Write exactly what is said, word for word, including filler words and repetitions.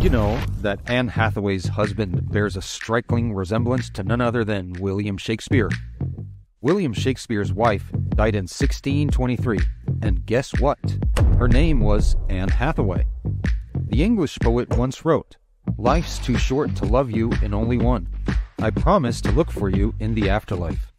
Did you know that Anne Hathaway's husband bears a striking resemblance to none other than William Shakespeare? William Shakespeare's wife died in sixteen twenty-three, and guess what? Her name was Anne Hathaway. The English poet once wrote, "Life's too short to love you in only one. I promise to look for you in the afterlife."